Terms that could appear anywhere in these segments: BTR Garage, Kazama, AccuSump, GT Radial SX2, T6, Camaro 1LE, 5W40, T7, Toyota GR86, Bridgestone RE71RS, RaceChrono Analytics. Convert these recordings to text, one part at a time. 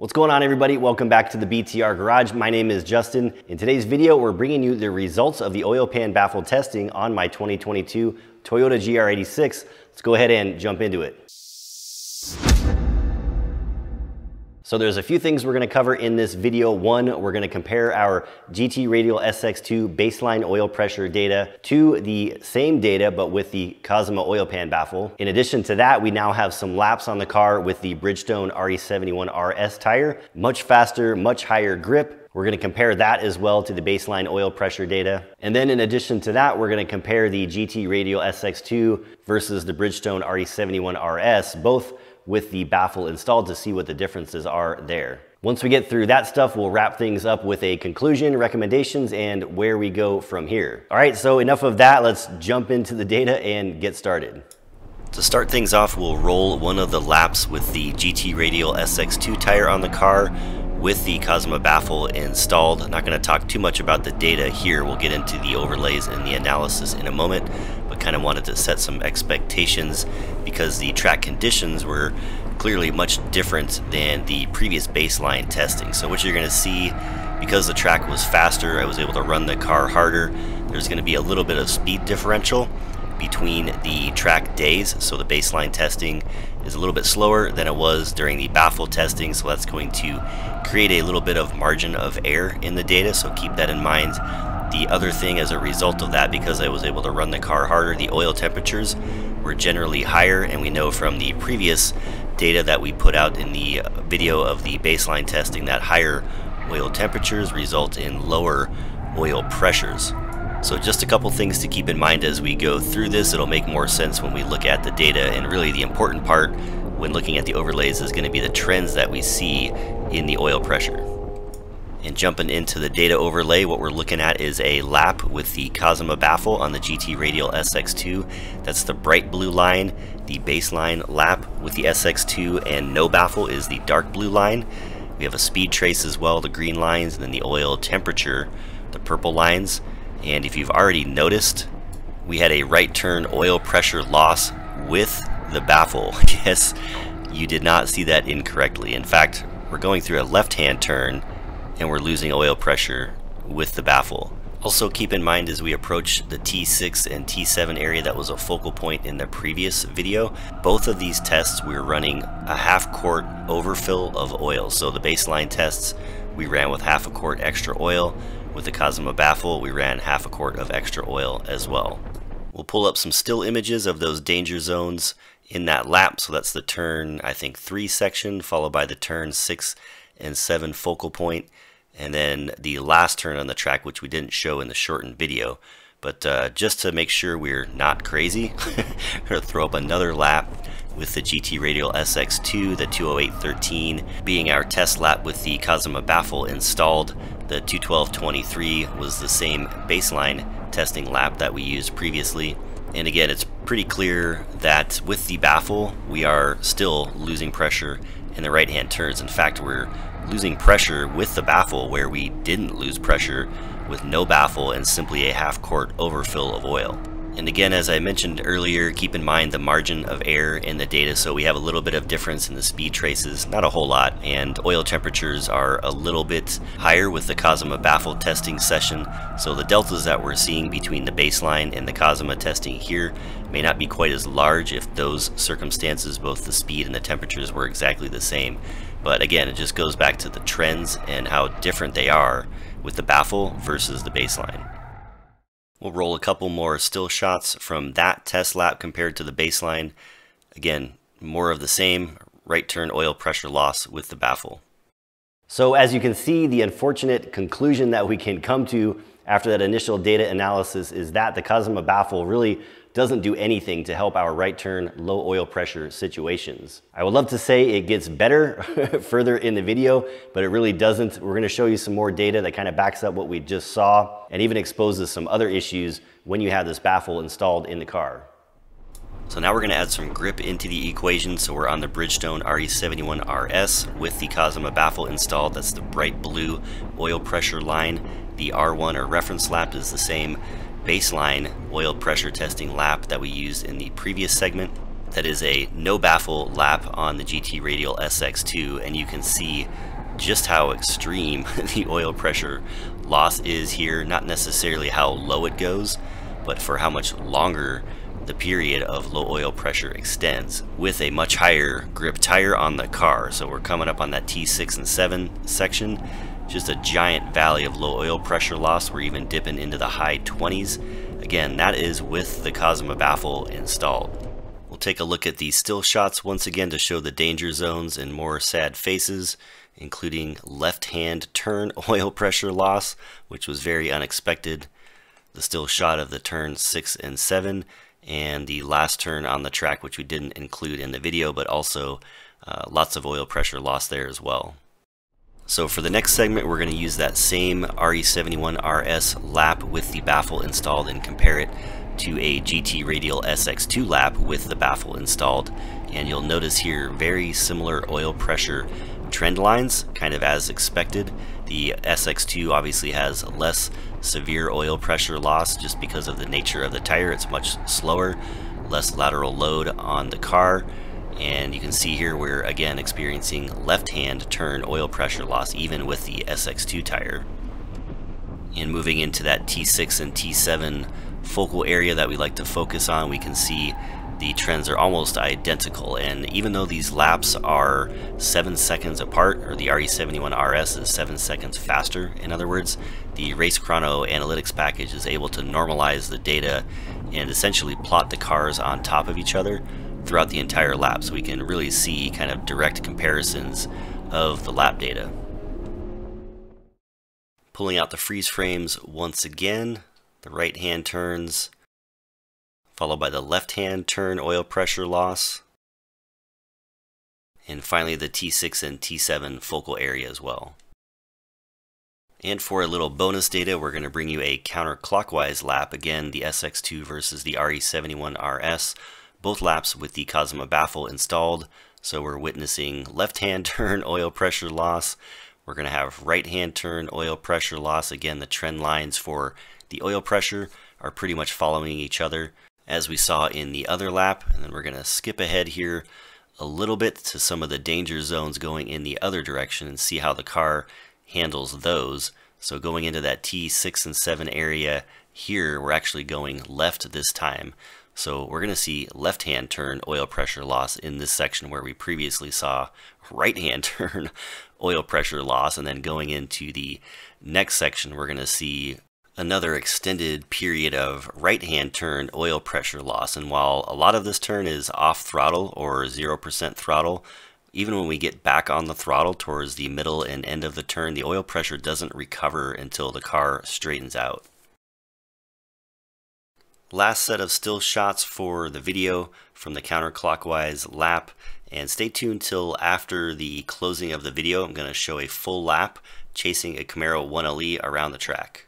What's going on, everybody? Welcome back to the BTR Garage. My name is Justin. In today's video, we're bringing you the results of the oil pan baffle testing on my 2022 Toyota GR86. Let's go ahead and jump into it. So there's a few things we're gonna cover in this video. One, we're gonna compare our GT Radial SX2 baseline oil pressure data to the same data, but with the Kazama oil pan baffle. In addition to that, we now have some laps on the car with the Bridgestone RE71RS tire. Much faster, much higher grip. We're gonna compare that as well to the baseline oil pressure data. And then in addition to that, we're gonna compare the GT Radial SX2 versus the Bridgestone RE71RS, both with the baffle installed, to see what the differences are there. Once we get through that stuff, we'll wrap things up with a conclusion, recommendations, and where we go from here. All right, so enough of that. Let's jump into the data and get started. To start things off, we'll roll one of the laps with the GT Radial SX2 tire on the car with the Kazama baffle installed. I'm not gonna talk too much about the data here. We'll get into the overlays and the analysis in a moment, but kind of wanted to set some expectations because the track conditions were clearly much different than the previous baseline testing. So what you're gonna see, because the track was faster, I was able to run the car harder. There's gonna be a little bit of speed differential between the track days, so the baseline testing is a little bit slower than it was during the baffle testing, so that's going to create a little bit of margin of error in the data, so keep that in mind. The other thing, as a result of that, because I was able to run the car harder, the oil temperatures were generally higher, and we know from the previous data that we put out in the video of the baseline testing that higher oil temperatures result in lower oil pressures. So just a couple things to keep in mind as we go through this. It'll make more sense when we look at the data, and really the important part when looking at the overlays is going to be the trends that we see in the oil pressure. And jumping into the data overlay, what we're looking at is a lap with the Kazama baffle on the GT Radial SX2. That's the bright blue line. The baseline lap with the SX2 and no baffle is the dark blue line. We have a speed trace as well, the green lines, and then the oil temperature, the purple lines. And if you've already noticed, we had a right turn oil pressure loss with the baffle. Yes, you did not see that incorrectly. In fact, we're going through a left-hand turn and we're losing oil pressure with the baffle. Also keep in mind, as we approach the T6 and T7 area, that was a focal point in the previous video. Both of these tests, we were running a half quart overfill of oil. So the baseline tests, we ran with half a quart extra oil. With the Kazama baffle, we ran half a quart of extra oil as well. We'll pull up some still images of those danger zones in that lap. So that's the turn, I think, 3 section, followed by the turn 6 and 7 focal point, and then the last turn on the track, which we didn't show in the shortened video. But just to make sure we're not crazy, we're gonna throw up another lap with the GT Radial SX2, the 20813, being our test lap with the Kazama baffle installed. The 21223 was the same baseline testing lap that we used previously. And again, it's pretty clear that with the baffle, we are still losing pressure in the right-hand turns. In fact, we're losing pressure with the baffle where we didn't lose pressure with no baffle and simply a half-quart overfill of oil. And again, as I mentioned earlier, keep in mind the margin of error in the data. So we have a little bit of difference in the speed traces, not a whole lot, and oil temperatures are a little bit higher with the Kazama baffle testing session. So the deltas that we're seeing between the baseline and the Kazama testing here may not be quite as large if those circumstances, both the speed and the temperatures, were exactly the same. But again, it just goes back to the trends and how different they are with the baffle versus the baseline. We'll roll a couple more still shots from that test lap compared to the baseline. Again, more of the same, right turn oil pressure loss with the baffle. So as you can see, the unfortunate conclusion that we can come to after that initial data analysis is that the Kazama baffle really doesn't do anything to help our right turn low oil pressure situations. I would love to say it gets better further in the video, but it really doesn't. We're gonna show you some more data that kind of backs up what we just saw and even exposes some other issues when you have this baffle installed in the car. So now we're gonna add some grip into the equation. So we're on the Bridgestone RE71RS with the Kazama baffle installed. That's the bright blue oil pressure line. The R1, or reference lap, is the same baseline oil pressure testing lap that we used in the previous segment. That is a no baffle lap on the GT Radial SX2, and you can see just how extreme the oil pressure loss is here. Not necessarily how low it goes, but for how much longer the period of low oil pressure extends with a much higher grip tire on the car. So we're coming up on that T6 and 7 section, just a giant valley of low oil pressure loss. We're even dipping into the high 20s. Again, that is with the Kazama baffle installed. We'll take a look at the still shots once again to show the danger zones and more sad faces, including left-hand turn oil pressure loss, which was very unexpected. The still shot of the turn 6 and 7, and the last turn on the track, which we didn't include in the video, but also lots of oil pressure loss there as well. So for the next segment, we're going to use that same RE71RS lap with the baffle installed and compare it to a GT Radial SX2 lap with the baffle installed, and you'll notice here very similar oil pressure trend lines, kind of as expected. The SX2 obviously has less severe oil pressure loss just because of the nature of the tire. It's much slower, less lateral load on the car, and you can see here we're again experiencing left-hand turn oil pressure loss even with the SX2 tire. And moving into that T6 and T7 focal area that we like to focus on, we can see the trends are almost identical. And even though these laps are 7 seconds apart, or the RE71RS is 7 seconds faster, in other words, the RaceChrono Analytics package is able to normalize the data and essentially plot the cars on top of each other throughout the entire lap, so we can really see kind of direct comparisons of the lap data. Pulling out the freeze frames once again, the right hand turns, followed by the left hand turn oil pressure loss, and finally the T6 and T7 focal area as well. And for a little bonus data, we're going to bring you a counterclockwise lap, again the SX2 versus the RE71RS, both laps with the Kazama baffle installed. So we're witnessing left hand turn oil pressure loss. We're going to have right-hand turn oil pressure loss. Again, the trend lines for the oil pressure are pretty much following each other as we saw in the other lap. And then we're going to skip ahead here a little bit to some of the danger zones going in the other direction and see how the car handles those. So going into that T6 and 7 area here, we're actually going left this time. So we're going to see left-hand turn oil pressure loss in this section where we previously saw right-hand turn oil pressure loss. And then going into the next section, we're going to see another extended period of right-hand turn oil pressure loss. And while a lot of this turn is off throttle or 0% throttle, even when we get back on the throttle towards the middle and end of the turn, the oil pressure doesn't recover until the car straightens out. Last set of still shots for the video from the counterclockwise lap, and stay tuned till after the closing of the video. I'm going to show a full lap chasing a Camaro 1LE around the track.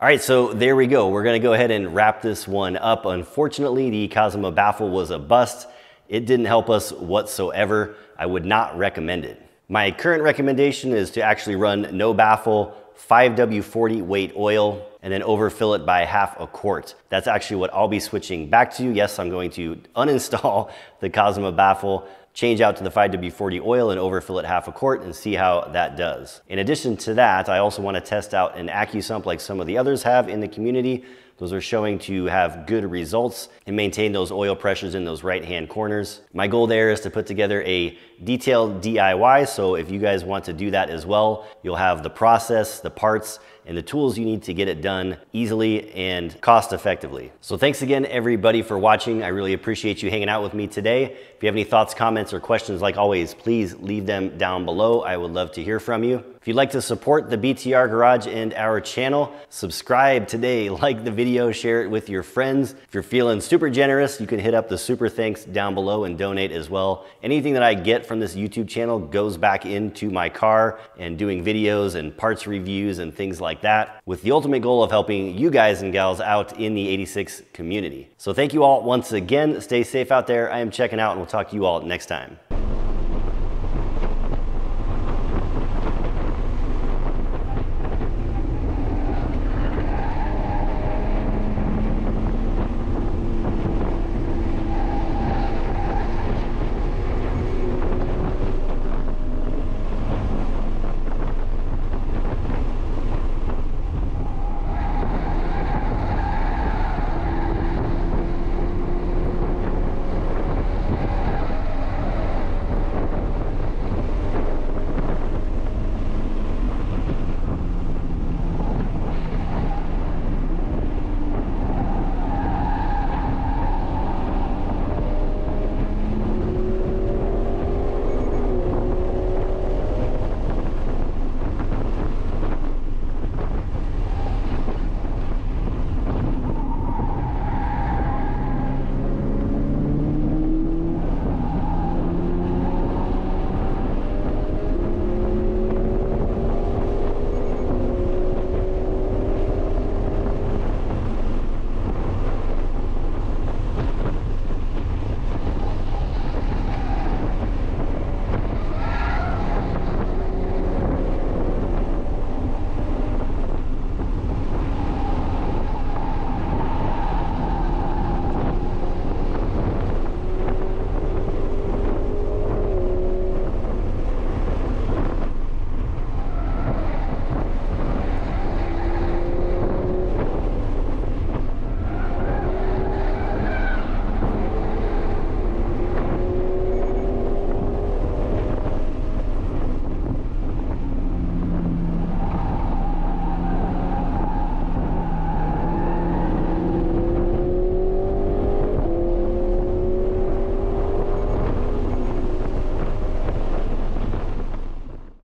All right, so there we go. We're going to go ahead and wrap this one up. Unfortunately, the Kazama baffle was a bust. It didn't help us whatsoever. I would not recommend it. My current recommendation is to actually run no baffle, 5W40 weight oil, and then overfill it by half a quart. That's actually what I'll be switching back to. Yes, I'm going to uninstall the Kazama baffle, change out to the 5W40 oil and overfill it half a quart and see how that does. In addition to that, I also want to test out an AccuSump like some of the others have in the community. Those are showing to have good results and maintain those oil pressures in those right-hand corners. My goal there is to put together a detailed DIY, so if you guys want to do that as well, you'll have the process, the parts, and the tools you need to get it done easily and cost effectively. So thanks again, everybody, for watching. I really appreciate you hanging out with me today. If you have any thoughts, comments, or questions, like always, please leave them down below. I would love to hear from you. If you'd like to support the BTR Garage and our channel, subscribe today, like the video, share it with your friends. If you're feeling super generous, you can hit up the super thanks down below and donate as well. Anything that I get from this YouTube channel goes back into my car and doing videos and parts reviews and things like that, with the ultimate goal of helping you guys and gals out in the 86 community. So thank you all once again. Stay safe out there. I am checking out, and we'll talk to you all next time.